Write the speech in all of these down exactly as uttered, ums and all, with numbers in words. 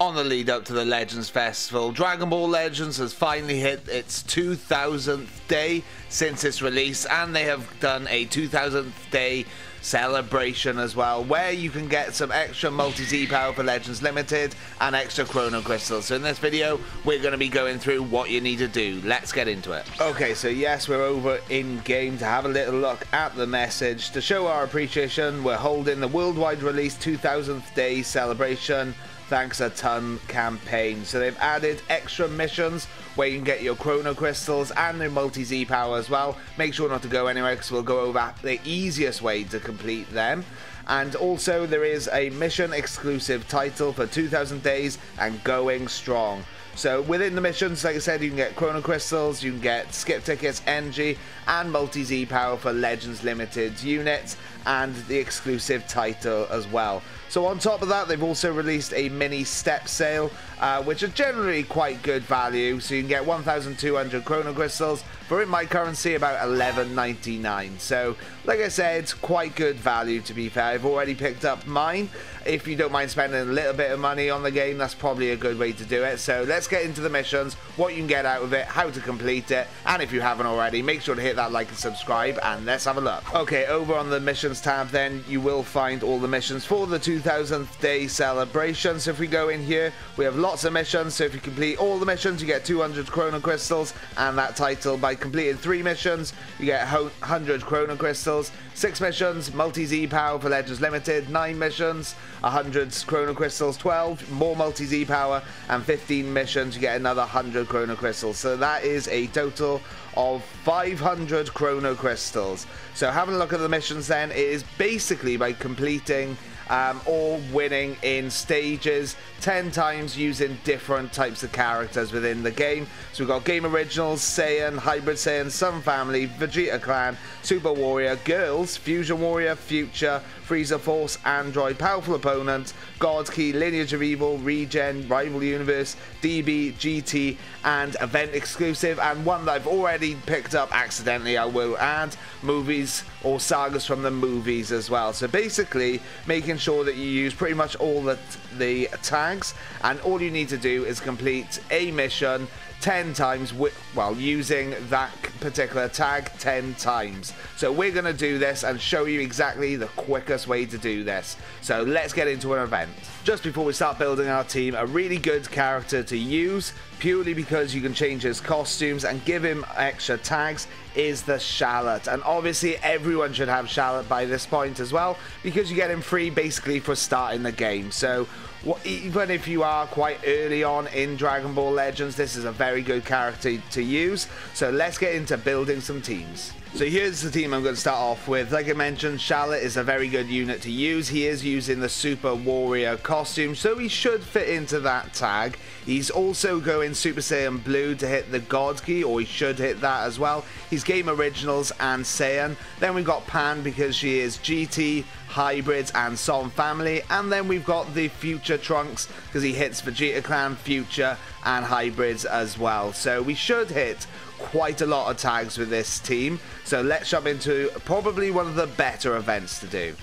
On the lead up to the Legends Festival, Dragon Ball Legends has finally hit its two thousandth day since its release, and they have done a two thousandth day celebration as well, where you can get some extra Multi-Z Power for Legends Limited and extra Chrono Crystals. So in this video, we're going to be going through what you need to do. Let's get into it. Okay, so yes, we're over in-game to have a little look at the message. To show our appreciation, we're holding the worldwide release two thousandth day celebration thanks a ton campaign. So they've added extra missions where you can get your Chrono Crystals and the Multi-Z Power as well. Make sure not to go anywhere because we'll go over the easiest way to complete them. And also there is a mission exclusive title for two thousand days and going strong. So within the missions, like I said, you can get Chrono Crystals, you can get Skip Tickets, N G, and Multi-Z Power for Legends Limited units, and the exclusive title as well. So on top of that, they've also released a mini step sale, uh, which are generally quite good value. So you can get one thousand two hundred Chrono Crystals for, in my currency, about eleven ninety-nine. So, like I said, quite good value, to be fair. I've already picked up mine. If you don't mind spending a little bit of money on the game, that's probably a good way to do it. So let's get into the missions, what you can get out of it, how to complete it, and if you haven't already, make sure to hit that like and subscribe, and let's have a look. Okay, over on the missions tab then, you will find all the missions for the two thousandth day celebration. So if we go in here, we have lots of missions. So if you complete all the missions, you get two hundred Chrono Crystals and that title. By completing three missions, you get one hundred Chrono Crystals. Six missions, Multi-Z Power for Legends Limited. Nine missions, one hundred Chrono Crystals. Twelve more Multi-Z Power, and fifteen missions, you get another one hundred Chrono Crystals. So that is a total of five hundred Chrono Crystals. So having a look at the missions then, it is basically by completing Um, or winning in stages ten times using different types of characters within the game. So we've got Game Originals, Saiyan, Hybrid Saiyan, Sun Family, Vegeta Clan, Super Warrior, Girls, Fusion Warrior, Future, Frieza Force, Android, Powerful Opponent, God Ki, Lineage of Evil, Regen, Rival Universe, D B, G T, and Event Exclusive. And one that I've already picked up accidentally, I will add, movies or sagas from the movies as well. So basically, making sure that you use pretty much all the, the tags, and all you need to do is complete a mission ten times with, well, using that particular tag ten times. So we're going to do this and show you exactly the quickest way to do this. So let's get into an event. Just before we start building our team, a really good character to use, purely because you can change his costumes and give him extra tags, is the Shallot. And obviously everyone should have Shallot by this point as well, because you get him free basically for starting the game. So what, even if you are quite early on in Dragon Ball Legends, this is a very good character to use. So let's get into building some teams. So here's the team I'm going to start off with. Like I mentioned, Shallot is a very good unit to use. He is using the Super Warrior costume, so he should fit into that tag. He's also going Super Saiyan Blue to hit the God Ki, or he should hit that as well. He's Game Originals and Saiyan. Then we've got Pan because she is G T, Hybrids, and Son Family. And then we've got the Future Trunks because he hits Vegeta Clan, Future, and Hybrids as well. So we should hit quite a lot of tags with this team. So let's jump into probably one of the better events to do,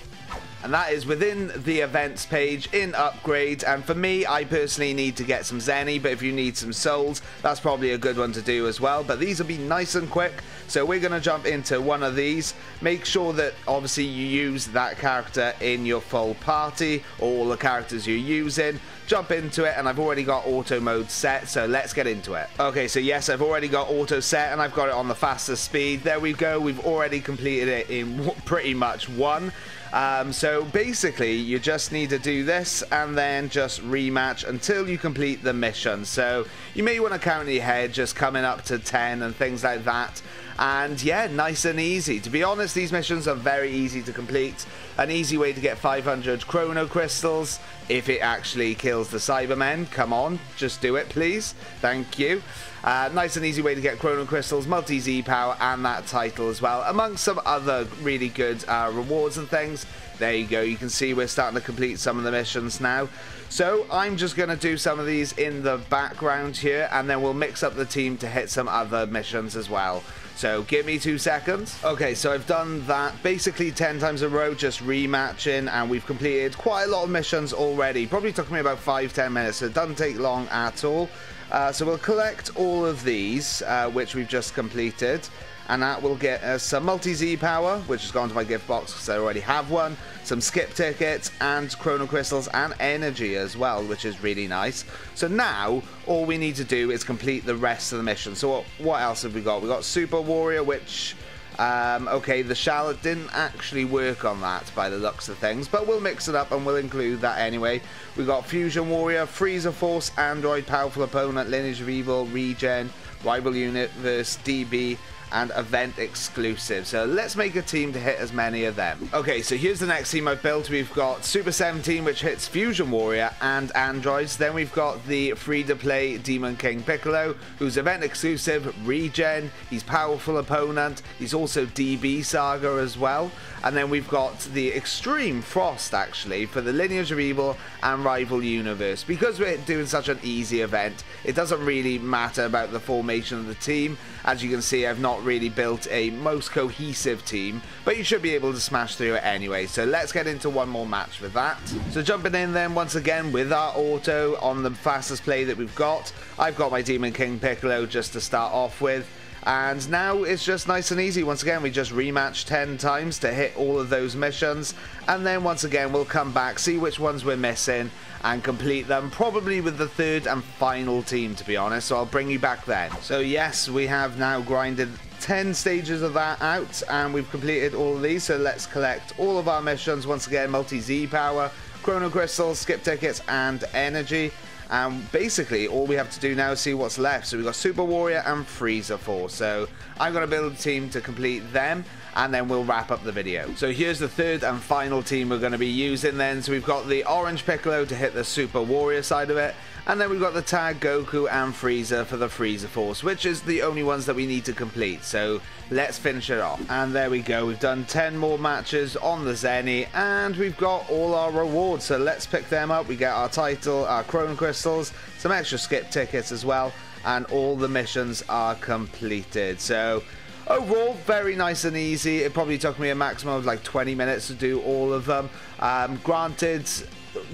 and that is within the events page in upgrades. And for me, I personally need to get some Zenny, but if you need some souls, that's probably a good one to do as well. But these will be nice and quick, so we're going to jump into one of these. Make sure that obviously you use that character in your full party, all the characters you're using. Jump into it, and I've already got auto mode set, so let's get into it. Okay, so yes, I've already got auto set, and I've got it on the fastest speed. There we go, we've already completed it in pretty much one. Um, so basically you just need to do this and then just rematch until you complete the mission. So you may want to count in your head, just coming up to ten and things like that. And yeah, nice and easy. To be honest, these missions are very easy to complete. An easy way to get five hundred Chrono Crystals, if it actually kills the Cybermen. Come on, just do it, please. Thank you. Uh, nice and easy way to get Chrono Crystals, Multi-Z Power, and that title as well, amongst some other really good uh, rewards and things. There you go, you can see we're starting to complete some of the missions now. So I'm just going to do some of these in the background here, and then we'll mix up the team to hit some other missions as well. So give me two seconds. Okay, so I've done that basically ten times in a row, just rematching, and we've completed quite a lot of missions already. Probably took me about five to ten minutes, so it doesn't take long at all. Uh, so we'll collect all of these, uh, which we've just completed. And that will get us some Multi-Z Power, which has gone to my gift box because I already have one, some Skip Tickets, and Chrono Crystals, and Energy as well, which is really nice. So now, all we need to do is complete the rest of the mission. So what, what else have we got? We got Super Warrior, which, um, okay, the Shallot didn't actually work on that by the looks of things, but we'll mix it up and we'll include that anyway. We got Fusion Warrior, Frieza Force, Android, Powerful Opponent, Lineage of Evil, Regen, Rival Universe, D B, and event exclusive. So let's make a team to hit as many of them. Okay, so here's the next team I've built. We've got Super seventeen, which hits Fusion Warrior and Androids. Then we've got the free-to-play Demon King Piccolo, who's event exclusive, Regen, he's Powerful Opponent, he's also D B Saga as well. And then we've got the Extreme Frost, actually, for the Lineage of Evil and Rival Universe. Because we're doing such an easy event, it doesn't really matter about the formation of the team. As you can see, I've not really built a most cohesive team, but you should be able to smash through it anyway. So let's get into one more match with that. So jumping in then once again with our auto on the fastest play that we've got. I've got my Demon King Piccolo just to start off with. And now it's just nice and easy. Once again, we just rematch ten times to hit all of those missions. And then once again, we'll come back, see which ones we're missing, and complete them, probably with the third and final team, to be honest. So I'll bring you back then. So yes, we have now grinded ten stages of that out, and we've completed all of these. So let's collect all of our missions. Once again, Multi-Z Power, Chrono Crystals, Skip Tickets, and Energy. And basically, all we have to do now is see what's left. So we've got Super Warrior and Frieza Force. So I'm going to build a team to complete them, and then we'll wrap up the video. So here's the third and final team we're going to be using then. So we've got the Orange Piccolo to hit the Super Warrior side of it. And then we've got the tag Goku and Frieza for the Frieza Force, which is the only ones that we need to complete. So let's finish it off. And there we go. We've done ten more matches on the Zenny, and we've got all our rewards. So let's pick them up. We get our title, our Chrono Crystals, some extra Skip Tickets as well, and all the missions are completed. So overall, very nice and easy. It probably took me a maximum of like twenty minutes to do all of them. Um, granted,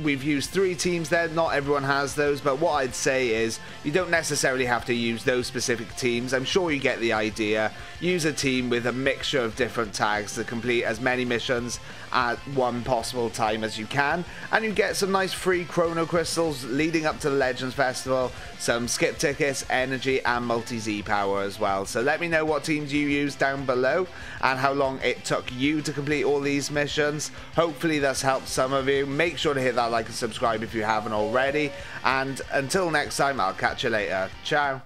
we've used three teams there. Not everyone has those, but what I'd say is you don't necessarily have to use those specific teams. I'm sure you get the idea. Use a team with a mixture of different tags to complete as many missions at one possible time as you can, and you get some nice free Chrono Crystals leading up to the Legends Festival, some Skip Tickets, Energy, and Multi-Z Power as well. So let me know what teams you use down below and how long it took you to complete all these missions. Hopefully that's helped some of you. Make sure to hit that like and subscribe if you haven't already, and until next time, I'll catch you later. Ciao.